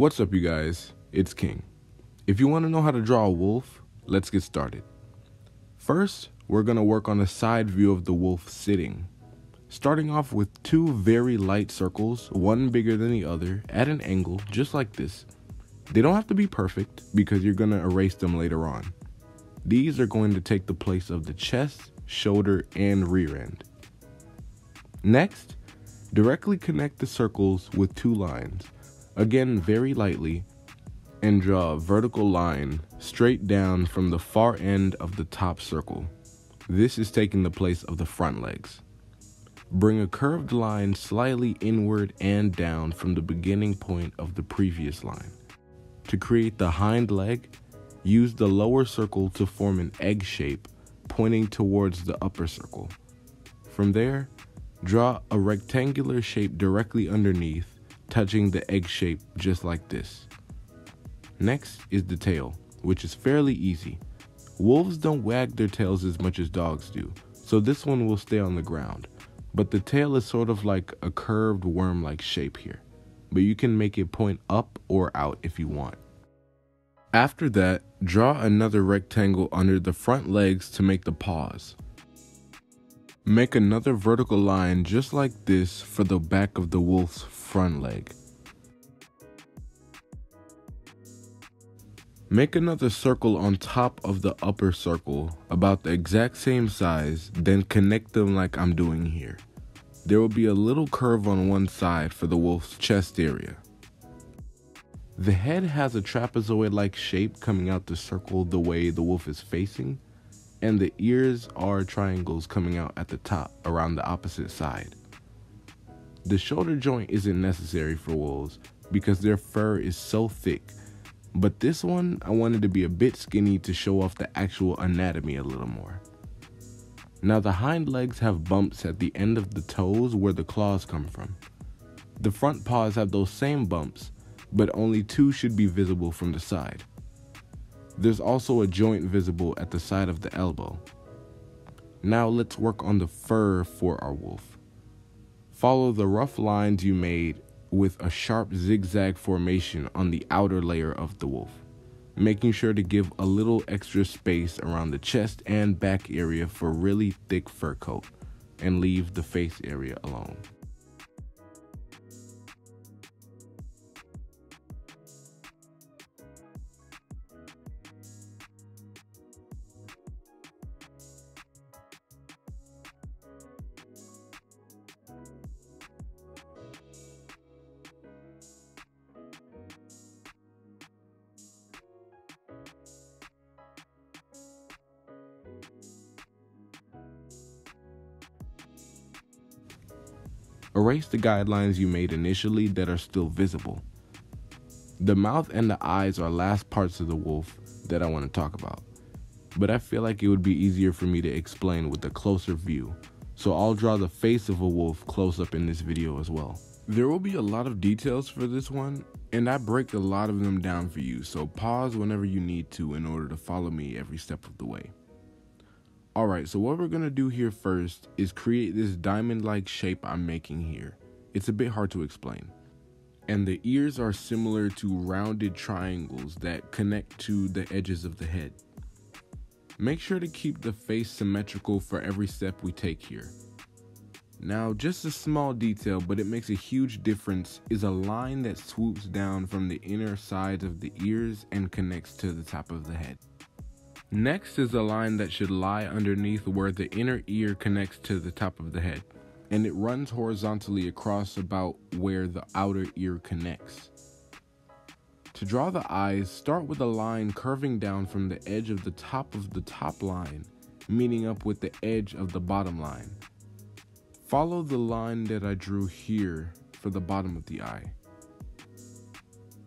What's up, you guys? It's King. If you want to know how to draw a wolf, let's get started. First, we're going to work on a side view of the wolf sitting. Starting off with two very light circles, one bigger than the other, at an angle, just like this. They don't have to be perfect because you're going to erase them later on. These are going to take the place of the chest, shoulder, and rear end. Next, directly connect the circles with two lines. Again, very lightly, and draw a vertical line straight down from the far end of the top circle. This is taking the place of the front legs. Bring a curved line slightly inward and down from the beginning point of the previous line. To create the hind leg, use the lower circle to form an egg shape pointing towards the upper circle. From there, draw a rectangular shape directly underneath, touching the egg shape just like this. Next is the tail, which is fairly easy. Wolves don't wag their tails as much as dogs do, so this one will stay on the ground. But the tail is sort of like a curved worm-like shape here, but you can make it point up or out if you want. After that, draw another rectangle under the front legs to make the paws. Make another vertical line just like this for the back of the wolf's front leg. Make another circle on top of the upper circle about the exact same size, then connect them like I'm doing here. There will be a little curve on one side for the wolf's chest area. The head has a trapezoid-like shape coming out the circle the way the wolf is facing, and the ears are triangles coming out at the top around the opposite side. The shoulder joint isn't necessary for wolves because their fur is so thick, but this one I wanted to be a bit skinny to show off the actual anatomy a little more. Now the hind legs have bumps at the end of the toes where the claws come from. The front paws have those same bumps, but only two should be visible from the side. There's also a joint visible at the side of the elbow. Now let's work on the fur for our wolf. Follow the rough lines you made with a sharp zigzag formation on the outer layer of the wolf, making sure to give a little extra space around the chest and back area for really thick fur coat, and leave the face area alone. Erase the guidelines you made initially that are still visible. The mouth and the eyes are last parts of the wolf that I want to talk about, but I feel like it would be easier for me to explain with a closer view, so I'll draw the face of a wolf close up in this video as well. There will be a lot of details for this one, and I break a lot of them down for you, so pause whenever you need to in order to follow me every step of the way. Alright, so what we're going to do here first is create this diamond-like shape I'm making here. It's a bit hard to explain. And the ears are similar to rounded triangles that connect to the edges of the head. Make sure to keep the face symmetrical for every step we take here. Now, just a small detail, but it makes a huge difference, is a line that swoops down from the inner sides of the ears and connects to the top of the head. Next is a line that should lie underneath where the inner ear connects to the top of the head, and it runs horizontally across about where the outer ear connects. To draw the eyes, start with a line curving down from the edge of the top line, meeting up with the edge of the bottom line. Follow the line that I drew here for the bottom of the eye.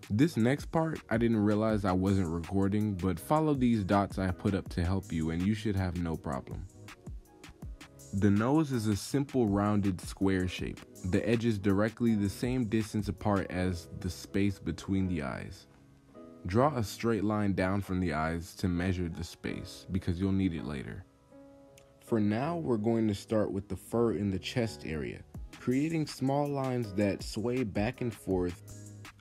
This next part, I didn't realize I wasn't recording, but follow these dots I put up to help you and you should have no problem. The nose is a simple rounded square shape, the edges directly the same distance apart as the space between the eyes. Draw a straight line down from the eyes to measure the space because you'll need it later. For now, we're going to start with the fur in the chest area, creating small lines that sway back and forth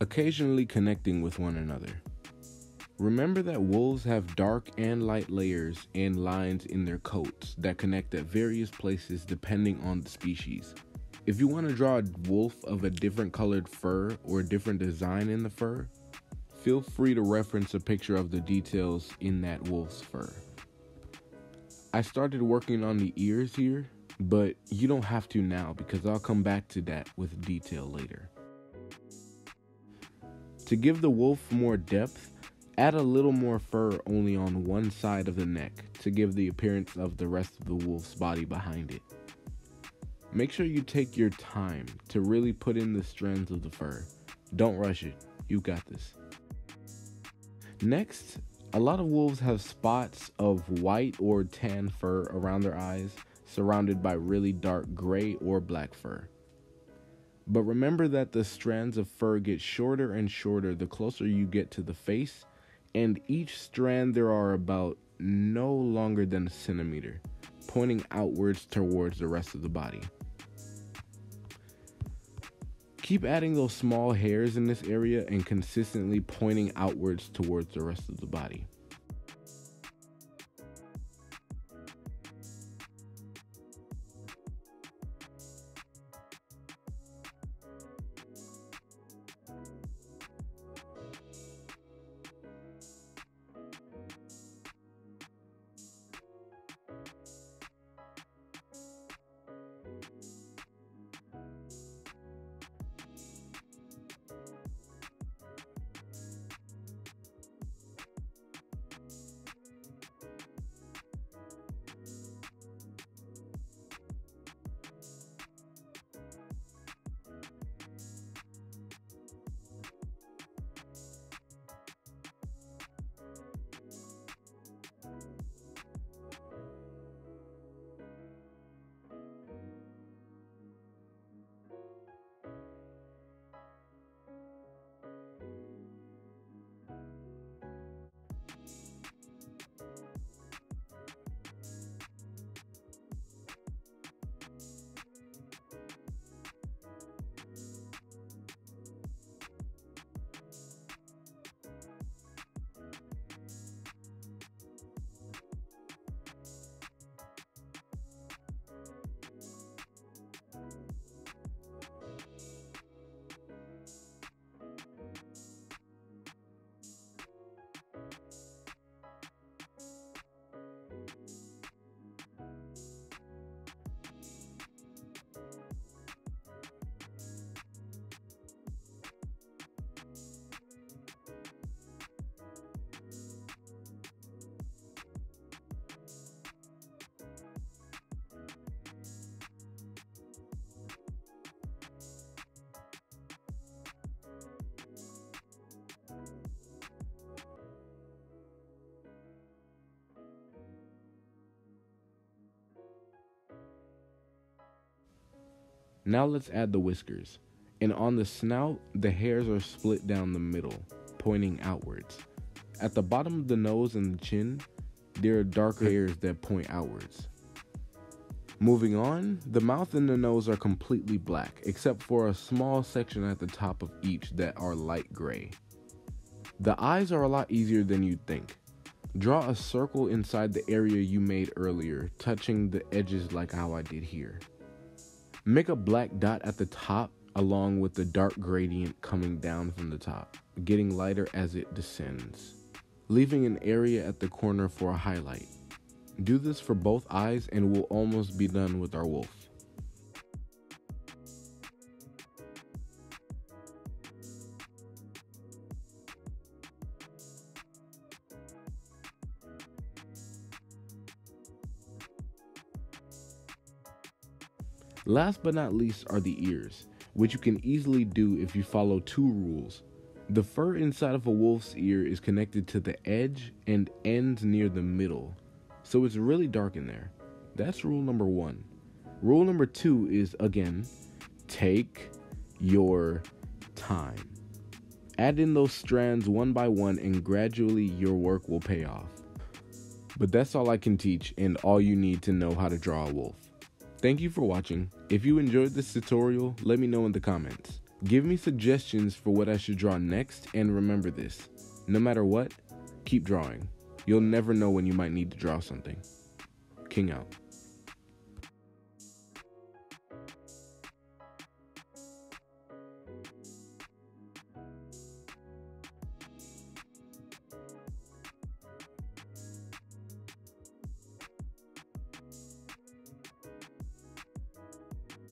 occasionally connecting with one another. Remember that wolves have dark and light layers and lines in their coats that connect at various places depending on the species. If you want to draw a wolf of a different colored fur or a different design in the fur, feel free to reference a picture of the details in that wolf's fur. I started working on the ears here, but you don't have to now because I'll come back to that with detail later. To give the wolf more depth, add a little more fur only on one side of the neck to give the appearance of the rest of the wolf's body behind it. Make sure you take your time to really put in the strands of the fur. Don't rush it. You got this. Next, a lot of wolves have spots of white or tan fur around their eyes, surrounded by really dark gray or black fur. But remember that the strands of fur get shorter and shorter the closer you get to the face, and each strand there are about no longer than a centimeter, pointing outwards towards the rest of the body. Keep adding those small hairs in this area and consistently pointing outwards towards the rest of the body. Now let's add the whiskers, and on the snout, the hairs are split down the middle, pointing outwards. At the bottom of the nose and the chin, there are darker hairs that point outwards. Moving on, the mouth and the nose are completely black, except for a small section at the top of each that are light gray. The eyes are a lot easier than you'd think. Draw a circle inside the area you made earlier, touching the edges like how I did here. Make a black dot at the top along with the dark gradient coming down from the top, getting lighter as it descends, leaving an area at the corner for a highlight. Do this for both eyes and we'll almost be done with our wolf. Last but not least are the ears, which you can easily do if you follow two rules. The fur inside of a wolf's ear is connected to the edge and ends near the middle, so it's really dark in there. That's rule number one. Rule number two is, again, take your time. Add in those strands one by one and gradually your work will pay off. But that's all I can teach and all you need to know how to draw a wolf. Thank you for watching. If you enjoyed this tutorial, let me know in the comments. Give me suggestions for what I should draw next, and remember this, no matter what, keep drawing. You'll never know when you might need to draw something. King out.